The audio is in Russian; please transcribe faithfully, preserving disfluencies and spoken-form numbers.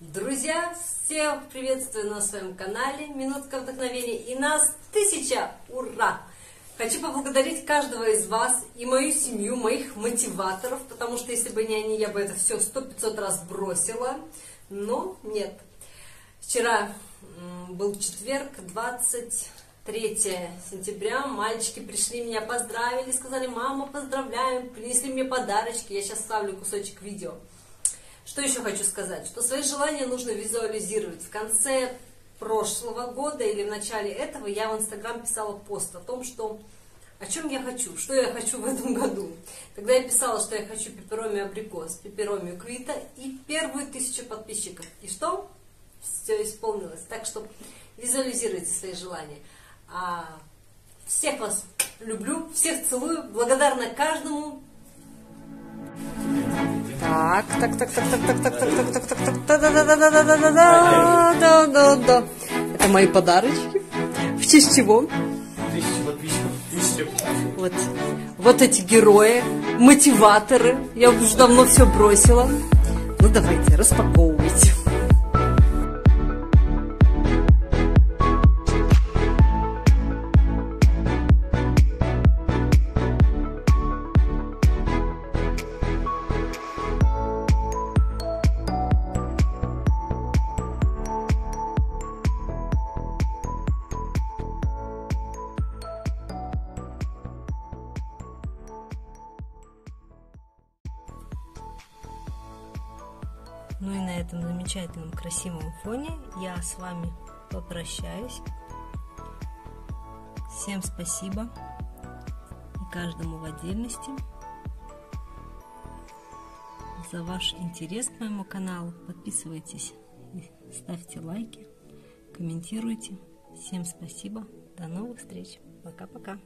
Друзья, всех приветствую на своем канале «Минутка вдохновения», и нас тысяча! Ура! Хочу поблагодарить каждого из вас и мою семью, моих мотиваторов, потому что если бы не они, я бы это все сто пятьсот раз бросила, но нет. Вчера был четверг, двадцать третье сентября, мальчики пришли, меня поздравили, сказали: мама, поздравляем, принесли мне подарочки, я сейчас ставлю кусочек видео. Что еще хочу сказать, что свои желания нужно визуализировать. В конце прошлого года или в начале этого я в Инстаграм писала пост о том, что, о чем я хочу, что я хочу в этом году. Тогда я писала, что я хочу пеперомию абрикос, пеперомию квита и первую тысячу подписчиков. И что? Все исполнилось. Так что визуализируйте свои желания. А всех вас люблю, всех целую, благодарна каждому. Так, так, так, так, так, так, так, так, так, так, так, так, так, так, так, это мои подарочки. В честь чего? Тысяча подписчиков. Вот. Вот эти герои, мотиваторы. Я уже давно все бросила. Ну давайте, распаковывайте. Ну и на этом замечательном красивом фоне я с вами попрощаюсь. Всем спасибо, и каждому в отдельности, за ваш интерес к моему каналу. Подписывайтесь, ставьте лайки, комментируйте. Всем спасибо, до новых встреч, пока-пока.